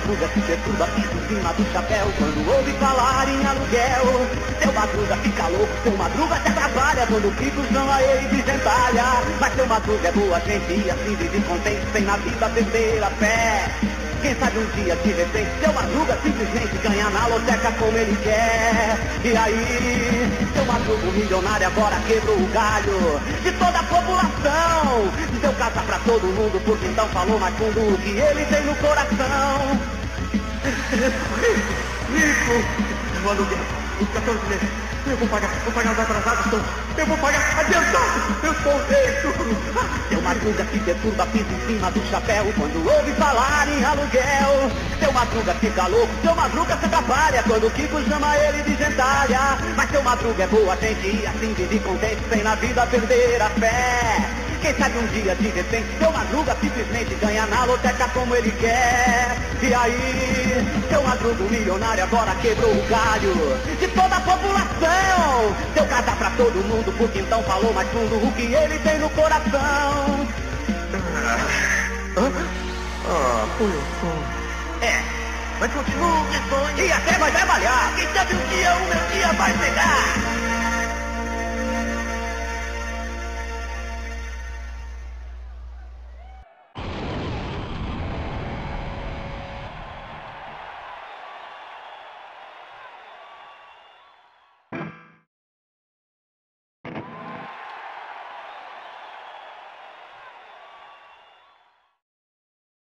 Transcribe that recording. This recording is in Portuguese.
Madruga se perturba, fica em cima do chapéu quando ouve falar em aluguel. Seu Madruga fica louco, Seu Madruga se atrapalha quando Kiko chama ele de gentalha. Mas Seu Madruga é boa gente e assim vive contente, tem na vida terceira fé. Quem sabe um dia, de repente, Seu Madruga simplesmente ganha na loteca como ele quer. E aí, Seu Madruga, o milionário, agora quebrou o galho de toda a população. Deu casa pra todo mundo, porque então falou mais fundo o que ele tem no coração. Rico, meu aluguel, os 14 meses, eu vou pagar os atrasados todos, eu vou pagar adiantado, eu sou rico. Seu Madruga se deturba, pisa em cima do chapéu quando ouve falar em aluguel. Seu Madruga fica louco, Seu Madruga se atrapalha quando o Kiko chama ele de gentalha. Mas Seu Madruga é boa gente e assim vive contente, sem na vida perder a fé. Quem sabe um dia, de repente, Seu Madruga simplesmente ganha na loteca como ele quer. E aí, Seu Madruga, o milionário, agora quebrou o galho de toda a população. Deu casa pra todo mundo, porque então falou mais fundo o que ele tem no coração. É, mas continuo que sonho e até vai trabalhar. Quem sabe um dia, o meu dia vai chegar.